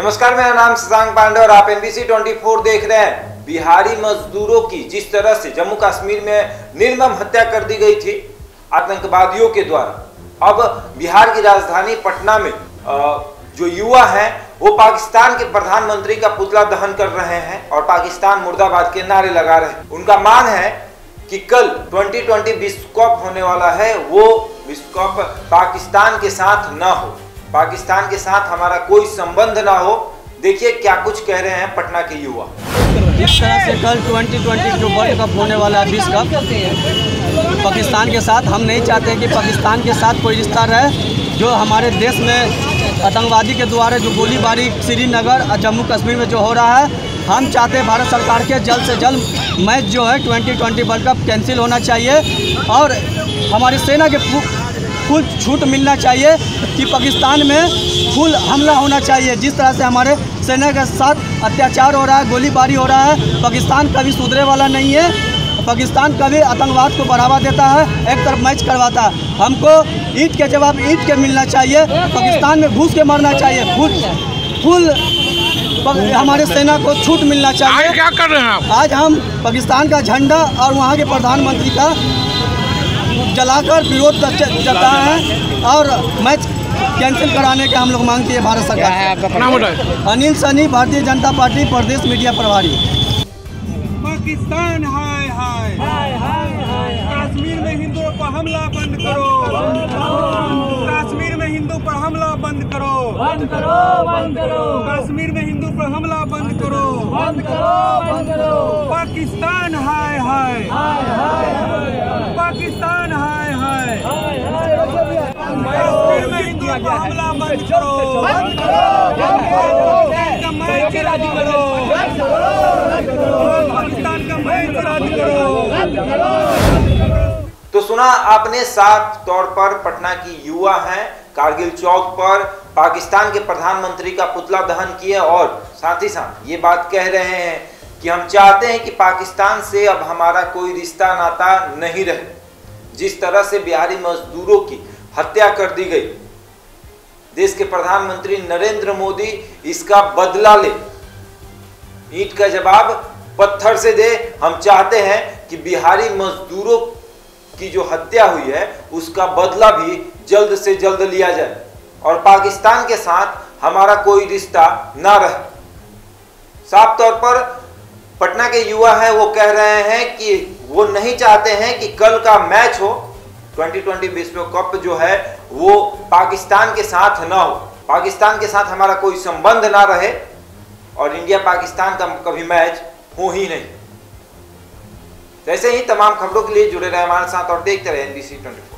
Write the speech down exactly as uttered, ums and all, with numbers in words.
नमस्कार, मेरा नाम शशांक पांडे और आप एन बी सी चौबीस देख रहे हैं। बिहारी मजदूरों की जिस तरह से जम्मू कश्मीर में निर्मम हत्या कर दी गई थी आतंकवादियों के द्वारा, अब बिहार की राजधानी पटना में जो युवा हैं वो पाकिस्तान के प्रधानमंत्री का पुतला दहन कर रहे हैं और पाकिस्तान मुर्दाबाद के नारे लगा रहे हैं। उनका मान है कि कल ट्वेंटी ट्वेंटी विश्व कप होने वाला है, वो विश्व कप पाकिस्तान के साथ ना हो, पाकिस्तान के साथ हमारा कोई संबंध ना हो। देखिए क्या कुछ कह रहे हैं पटना के युवा। इस तरह से कल ट्वेंटी ट्वेंटी जो वर्ल्ड कप होने वाला है, बीस कप, पाकिस्तान के साथ हम नहीं चाहते कि पाकिस्तान के साथ कोई रिश्ता रहे। जो हमारे देश में आतंकवादी के द्वारा जो गोलीबारी श्रीनगर और जम्मू कश्मीर में जो हो रहा है, हम चाहते हैं भारत सरकार के जल्द से जल्द मैच जो है twenty twenty world cup cancel होना चाहिए और हमारी सेना के फुल छूट मिलना चाहिए कि पाकिस्तान में फुल हमला होना चाहिए। जिस तरह से हमारे सेना के साथ अत्याचार हो रहा है, गोलीबारी हो रहा है, पाकिस्तान कभी सुधरे वाला नहीं है। पाकिस्तान कभी आतंकवाद को बढ़ावा देता है, एक तरफ मैच करवाता है। हमको ईंट के जवाब ईंट के मिलना चाहिए, पाकिस्तान में घुस के मरना चाहिए, फुल फुल हमारे सेना को छूट मिलना चाहिए। क्या कर रहे हैं आज? हम पाकिस्तान का झंडा और वहाँ के प्रधानमंत्री का जलाकर विरोध जता है और मैच कैंसिल कराने के हम लोग मांग किए भारत सरकार। अनिल सहनी, भारतीय जनता पार्टी प्रदेश मीडिया प्रभारी। पाकिस्तान हाय हाय कश्मीर में हिंदुओं पर हमला बंद करो, कश्मीर में हिंदू पर हमला बंद करो, बंद करो, बंद करो, कश्मीर में हिंदू पर हमला बंद करो, बंद करो, बंद करो। पाकिस्तान हाय हाय, पाकिस्तान हाय हाय, कश्मीर में हिंदुओं पर हमला बंद करो, बंद करो, मैच रद्द करो, पाकिस्तान का मैच रद्द करो। तो सुना आपने साफ तौर पर पटना की युवा हैं, कारगिल चौक पर पाकिस्तान के प्रधानमंत्री का पुतला दहन किया और साथ ही साथ ये बात कह रहे हैं कि हम चाहते हैं कि पाकिस्तान से अब हमारा कोई रिश्ता नाता नहीं रहे। जिस तरह से बिहारी मजदूरों की हत्या कर दी गई, देश के प्रधानमंत्री नरेंद्र मोदी इसका बदला ले, ईंट का जवाब पत्थर से दे। हम चाहते हैं कि बिहारी मजदूरों की जो हत्या हुई है उसका बदला भी जल्द से जल्द लिया जाए और पाकिस्तान के साथ हमारा कोई रिश्ता ना रहे। साफ तौर पर पटना के युवा हैं, वो कह रहे हैं कि वो नहीं चाहते हैं कि कल का मैच हो, ट्वेंटी ट्वेंटी विश्व कप जो है वो पाकिस्तान के साथ ना हो, पाकिस्तान के साथ हमारा कोई संबंध ना रहे और इंडिया पाकिस्तान का कभी मैच हो ही नहीं। ऐसे ही तमाम खबरों के लिए जुड़े रहे हमारे साथ और देखते रहे एन बी सी चौबीस।